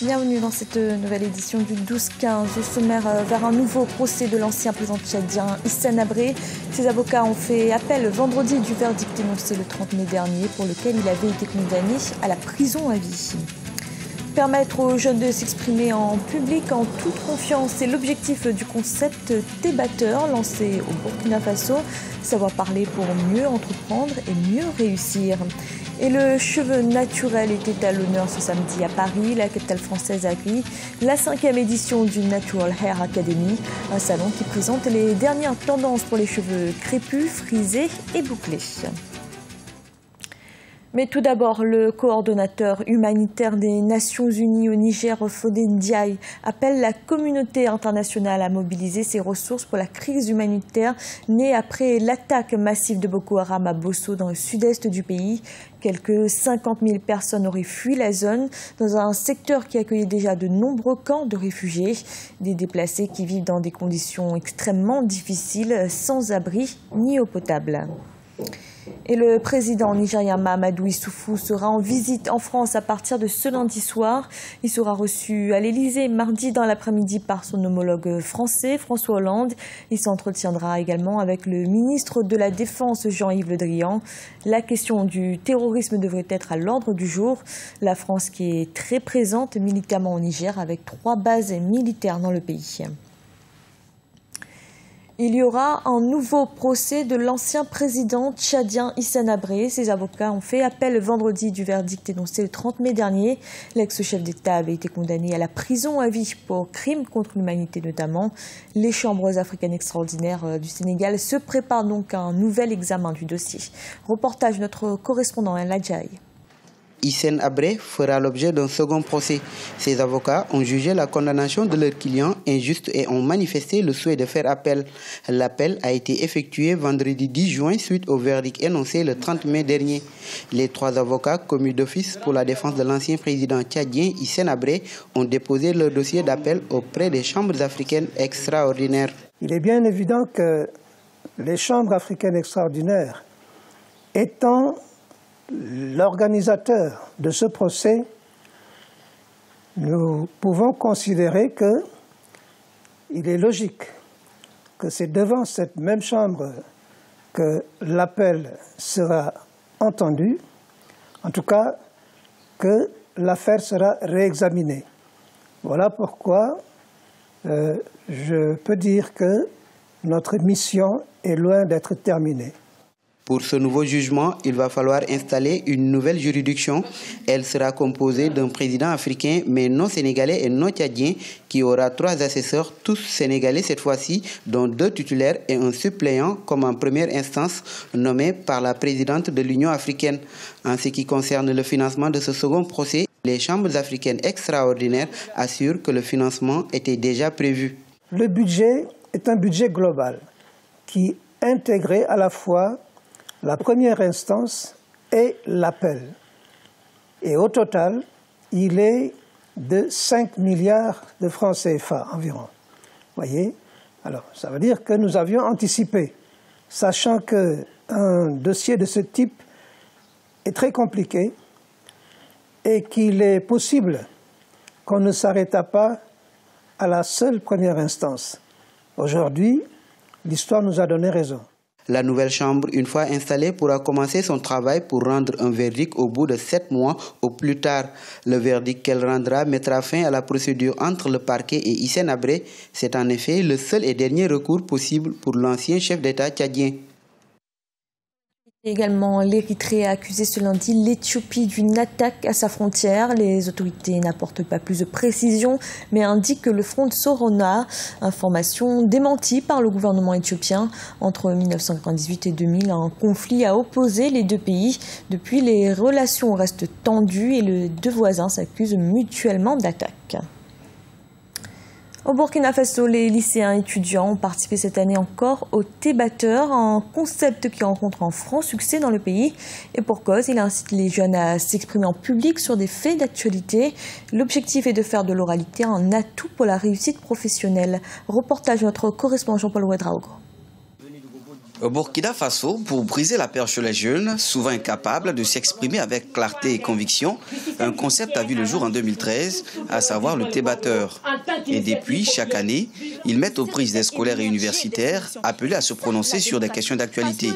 Bienvenue dans cette nouvelle édition du 12-15. Au sommaire, vers un nouveau procès de l'ancien président tchadien Hissène Habré. Ses avocats ont fait appel vendredi du verdict énoncé le 30 mai dernier, pour lequel il avait été condamné à la prison à vie. Permettre aux jeunes de s'exprimer en public en toute confiance, c'est l'objectif du concept Thé-Batteur lancé au Burkina Faso. Savoir parler pour mieux entreprendre et mieux réussir. Et le cheveu naturel était à l'honneur ce samedi à Paris. La capitale française a accueilli la 5e édition du Natural Hair Academy, un salon qui présente les dernières tendances pour les cheveux crépus, frisés et bouclés. Mais tout d'abord, le coordonnateur humanitaire des Nations Unies au Niger, Fodé Ndiaye, appelle la communauté internationale à mobiliser ses ressources pour la crise humanitaire née après l'attaque massive de Boko Haram à Bosso, dans le sud-est du pays. Quelque 50 000 personnes auraient fui la zone, dans un secteur qui accueillait déjà de nombreux camps de réfugiés. Des déplacés qui vivent dans des conditions extrêmement difficiles, sans abri ni eau potable. Et le président nigérien Mamadou Issoufou sera en visite en France à partir de ce lundi soir. Il sera reçu à l'Elysée mardi dans l'après-midi par son homologue français, François Hollande. Il s'entretiendra également avec le ministre de la Défense, Jean-Yves Le Drian. La question du terrorisme devrait être à l'ordre du jour. La France qui est très présente militairement au Niger, avec 3 bases militaires dans le pays. Il y aura un nouveau procès de l'ancien président tchadien Hissène Habré. Ses avocats ont fait appel vendredi du verdict énoncé le 30 mai dernier. L'ex-chef d'État avait été condamné à la prison à vie pour crimes contre l'humanité notamment. Les chambres africaines extraordinaires du Sénégal se préparent donc à un nouvel examen du dossier. Reportage de notre correspondant El Adjaï. Hissène Habré fera l'objet d'un second procès. Ses avocats ont jugé la condamnation de leur client injuste et ont manifesté le souhait de faire appel. L'appel a été effectué vendredi 10 juin suite au verdict énoncé le 30 mai dernier. Les 3 avocats commis d'office pour la défense de l'ancien président tchadien Hissène Habré ont déposé leur dossier d'appel auprès des chambres africaines extraordinaires. Il est bien évident que les chambres africaines extraordinaires, étant l'organisateur de ce procès, nous pouvons considérer qu'il est logique que c'est devant cette même chambre que l'appel sera entendu, en tout cas que l'affaire sera réexaminée. Voilà pourquoi je peux dire que notre mission est loin d'être terminée. Pour ce nouveau jugement, il va falloir installer une nouvelle juridiction. Elle sera composée d'un président africain, mais non sénégalais et non tchadien, qui aura 3 assesseurs, tous sénégalais cette fois-ci, dont 2 titulaires et un suppléant, comme en première instance, nommé par la présidente de l'Union africaine. En ce qui concerne le financement de ce second procès, les chambres africaines extraordinaires assurent que le financement était déjà prévu. Le budget est un budget global qui intégrait à la fois la première instance est l'appel. Et au total, il est de 5 milliards de francs CFA environ. Voyez? Alors, ça veut dire que nous avions anticipé, sachant qu'un dossier de ce type est très compliqué et qu'il est possible qu'on ne s'arrêta pas à la seule première instance. Aujourd'hui, l'histoire nous a donné raison. La nouvelle chambre, une fois installée, pourra commencer son travail pour rendre un verdict au bout de 7 mois au plus tard. Le verdict qu'elle rendra mettra fin à la procédure entre le parquet et Hissène Habré. C'est en effet le seul et dernier recours possible pour l'ancien chef d'État tchadien. Également, l'Érythrée a accusé ce lundi l'Éthiopie d'une attaque à sa frontière. Les autorités n'apportent pas plus de précisions, mais indiquent que le front de Sorona, information démentie par le gouvernement éthiopien. Entre 1998 et 2000, un conflit a opposé les 2 pays. Depuis, les relations restent tendues et les 2 voisins s'accusent mutuellement d'attaques. Au Burkina Faso, les lycéens étudiants ont participé cette année encore au Thé-Batteur, un concept qui rencontre un franc succès dans le pays. Et pour cause, il incite les jeunes à s'exprimer en public sur des faits d'actualité. L'objectif est de faire de l'oralité un atout pour la réussite professionnelle. Reportage de notre correspondant Jean-Paul Ouedraogo. Au Burkina Faso, pour briser la perche sur les jeunes, souvent incapables de s'exprimer avec clarté et conviction, un concept a vu le jour en 2013, à savoir le Thé-Batteur. Et depuis, chaque année, ils mettent aux prises des scolaires et universitaires appelés à se prononcer sur des questions d'actualité.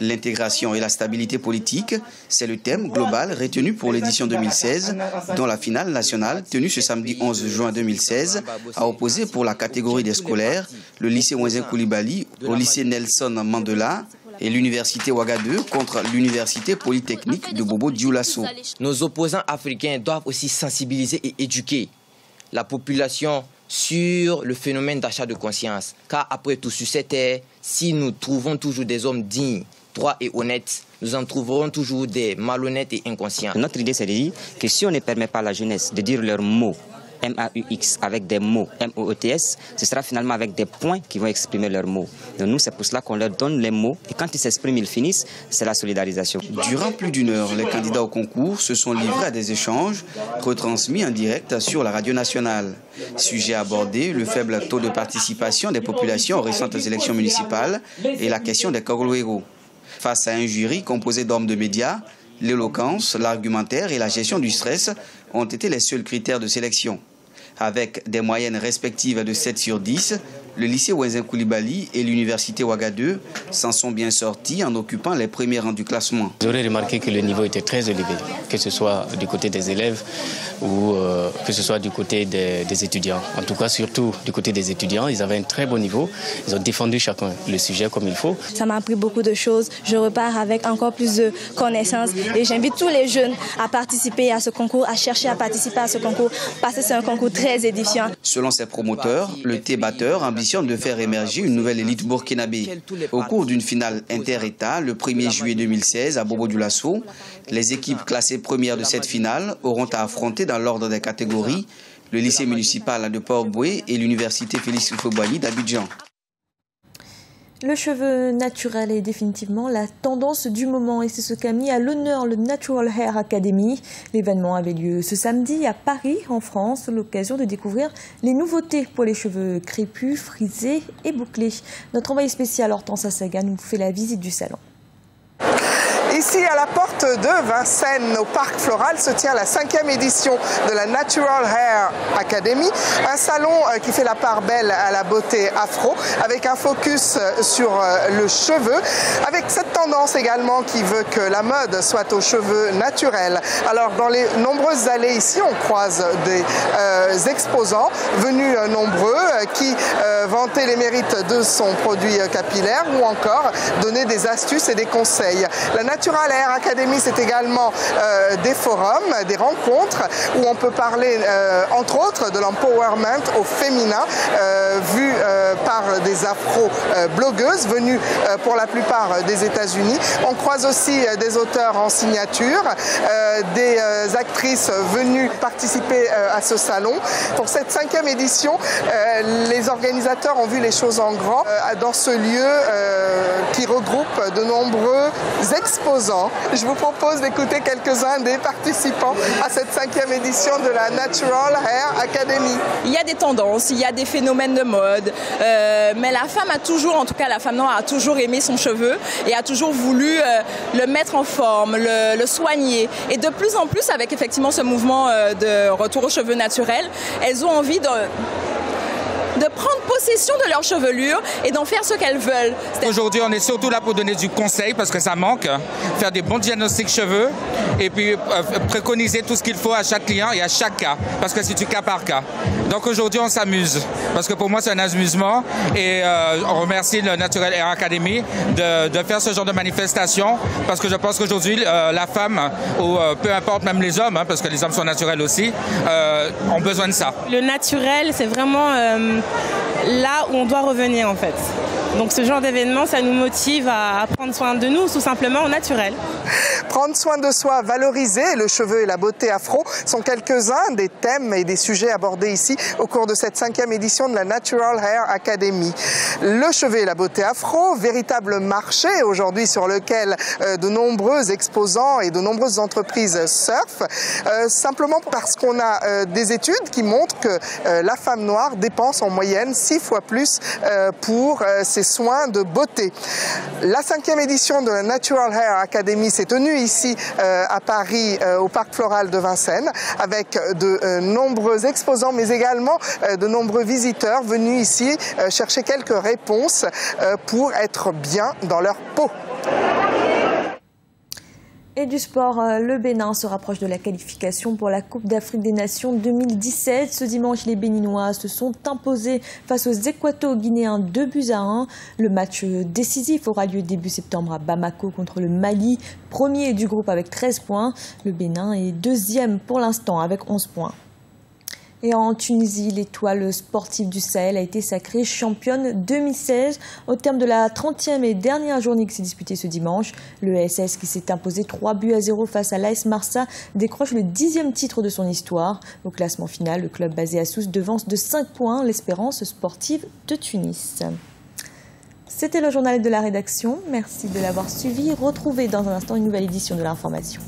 L'intégration et la stabilité politique, c'est le thème global retenu pour l'édition 2016, dont la finale nationale, tenue ce samedi 11 juin 2016, a opposé pour la catégorie des scolaires le lycée Wenzel-Koulibaly au lycée Nelson Mandela et l'université Ouagadougou contre l'université polytechnique de Bobo Dioulasso. Nos opposants africains doivent aussi sensibiliser et éduquer la population sur le phénomène d'achat de conscience. Car après tout, sur cette terre, si nous trouvons toujours des hommes dignes, droits et honnêtes, nous en trouverons toujours des malhonnêtes et inconscients. Notre idée, c'est de dire que si on ne permet pas à la jeunesse de dire leurs mots, M-A-U-X, avec des mots, M-O-E-T-S, ce sera finalement avec des points qui vont exprimer leurs mots. Donc nous, c'est pour cela qu'on leur donne les mots. Et quand ils s'expriment, ils finissent, c'est la solidarisation. Durant plus d'une heure, les candidats au concours se sont livrés à des échanges retransmis en direct sur la radio nationale. Sujet abordé, le faible taux de participation des populations aux récentes élections municipales et la question des Cogolwego. Face à un jury composé d'hommes de médias, l'éloquence, l'argumentaire et la gestion du stress ont été les seuls critères de sélection. Avec des moyennes respectives de 7 sur 10, le lycée Wenzel-Koulibaly et l'université Ouagadougou s'en sont bien sortis en occupant les premiers rangs du classement. Vous aurez remarqué que le niveau était très élevé, que ce soit du côté des élèves ou que ce soit du côté des étudiants. En tout cas, surtout du côté des étudiants, ils avaient un très bon niveau. Ils ont défendu chacun le sujet comme il faut. Ça m'a appris beaucoup de choses. Je repars avec encore plus de connaissances et j'invite tous les jeunes à participer à ce concours, à chercher à participer à ce concours parce que c'est un concours très édifiant. Selon ses promoteurs, le Thé-Batteur ambitionne de faire émerger une nouvelle élite burkinabé. Au cours d'une finale inter-État, le 1er juillet 2016 à Bobo Dioulasso, les équipes classées premières de cette finale auront à affronter dans l'ordre des catégories le lycée municipal de Port-Boué et l'université Félix Houphouët-Boigny d'Abidjan. Le cheveu naturel est définitivement la tendance du moment et c'est ce qu'a mis à l'honneur le Natural Hair Academy. L'événement avait lieu ce samedi à Paris, en France, l'occasion de découvrir les nouveautés pour les cheveux crépus, frisés et bouclés. Notre envoyé spécial Hortense Asaga nous fait la visite du salon. Ici, à la Porte de Vincennes, au Parc floral, se tient la 5e édition de la Natural Hair Academy, un salon qui fait la part belle à la beauté afro, avec un focus sur le cheveu, avec cette tendance également qui veut que la mode soit aux cheveux naturels. Alors, dans les nombreuses allées ici, on croise des exposants venus nombreux qui vantaient les mérites de son produit capillaire ou encore donnaient des astuces et des conseils. La Natural Hair Academy, c'est également des forums, des rencontres où on peut parler entre autres de l'empowerment au féminin vu par des afro-blogueuses venues pour la plupart des États-Unis. On croise aussi des auteurs en signature, des actrices venues participer à ce salon. Pour cette 5e édition, les organisateurs ont vu les choses en grand dans ce lieu qui regroupe de nombreux exposants. Je vous propose d'écouter quelques-uns des participants à cette 5e édition de la Natural Hair Academy. Il y a des tendances, il y a des phénomènes de mode, mais la femme a toujours, en tout cas la femme noire a toujours aimé son cheveu et a toujours voulu le mettre en forme, le soigner. Et de plus en plus, avec effectivement ce mouvement de retour aux cheveux naturels, elles ont envie de prendre possession de leur chevelure et d'en faire ce qu'elles veulent. Aujourd'hui, on est surtout là pour donner du conseil parce que ça manque. Faire des bons diagnostics cheveux et puis préconiser tout ce qu'il faut à chaque client et à chaque cas parce que c'est du cas par cas. Donc aujourd'hui, on s'amuse parce que pour moi, c'est un amusement et on remercie le Natural Hair Academy de faire ce genre de manifestation parce que je pense qu'aujourd'hui, la femme ou peu importe même les hommes, hein, parce que les hommes sont naturels aussi, ont besoin de ça. Le naturel, c'est vraiment... là où on doit revenir en fait. Donc ce genre d'événement, ça nous motive à prendre soin de nous, tout simplement au naturel. Prendre soin de soi, valoriser le cheveu et la beauté afro sont quelques-uns des thèmes et des sujets abordés ici au cours de cette 5e édition de la Natural Hair Academy. Le cheveu et la beauté afro, véritable marché aujourd'hui sur lequel de nombreux exposants et de nombreuses entreprises surfent, simplement parce qu'on a des études qui montrent que la femme noire dépense en moyenne 6 6 fois plus pour ses soins de beauté. La 5e édition de la Natural Hair Academy s'est tenue ici à Paris, au Parc floral de Vincennes, avec de nombreux exposants, mais également de nombreux visiteurs venus ici chercher quelques réponses pour être bien dans leur peau. Et du sport, le Bénin se rapproche de la qualification pour la Coupe d'Afrique des Nations 2017. Ce dimanche, les Béninois se sont imposés face aux Équato-Guinéens 2-1. Le match décisif aura lieu début septembre à Bamako contre le Mali, premier du groupe avec 13 points. Le Bénin est deuxième pour l'instant avec 11 points. Et en Tunisie, l'étoile sportive du Sahel a été sacrée championne 2016. Au terme de la 30e et dernière journée qui s'est disputée ce dimanche, le SS qui s'est imposé 3-0 face à l'AS Marsa décroche le 10e titre de son histoire. Au classement final, le club basé à Sousse devance de 5 points l'Espérance sportive de Tunis. C'était le journal de la rédaction. Merci de l'avoir suivi. Retrouvez dans un instant une nouvelle édition de l'information.